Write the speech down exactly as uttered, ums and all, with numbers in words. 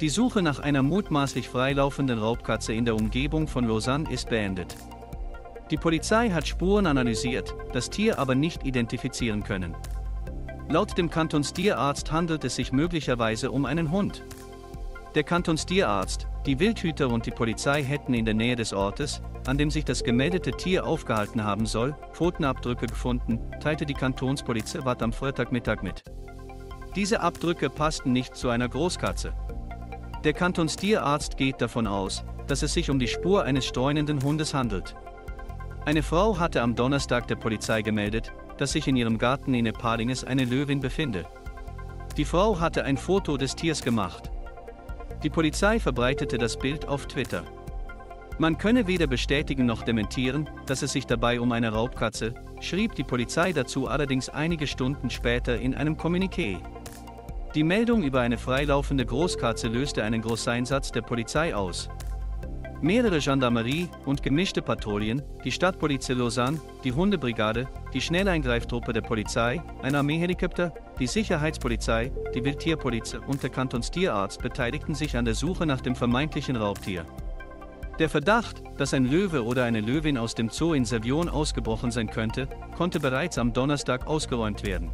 Die Suche nach einer mutmaßlich freilaufenden Raubkatze in der Umgebung von Lausanne ist beendet. Die Polizei hat Spuren analysiert, das Tier aber nicht identifizieren können. Laut dem Kantonstierarzt handelt es sich möglicherweise um einen Hund. Der Kantonstierarzt, die Wildhüter und die Polizei hätten in der Nähe des Ortes, an dem sich das gemeldete Tier aufgehalten haben soll, Pfotenabdrücke gefunden, teilte die Kantonspolizei Watt am Freitagmittag mit. Diese Abdrücke passten nicht zu einer Großkatze. Der Kantonstierarzt geht davon aus, dass es sich um die Spur eines streunenden Hundes handelt. Eine Frau hatte am Donnerstag der Polizei gemeldet, dass sich in ihrem Garten in Epalinges eine Löwin befinde. Die Frau hatte ein Foto des Tiers gemacht. Die Polizei verbreitete das Bild auf Twitter. Man könne weder bestätigen noch dementieren, dass es sich dabei um eine Raubkatze, schrieb die Polizei dazu allerdings einige Stunden später in einem Kommuniqué. Die Meldung über eine freilaufende Großkatze löste einen Großeinsatz der Polizei aus. Mehrere Gendarmerie und gemischte Patrouillen, die Stadtpolizei Lausanne, die Hundebrigade, die Schnelleingreiftruppe der Polizei, ein Armeehelikopter, die Sicherheitspolizei, die Wildtierpolizei und der Kantonstierarzt beteiligten sich an der Suche nach dem vermeintlichen Raubtier. Der Verdacht, dass ein Löwe oder eine Löwin aus dem Zoo in Savion ausgebrochen sein könnte, konnte bereits am Donnerstag ausgeräumt werden.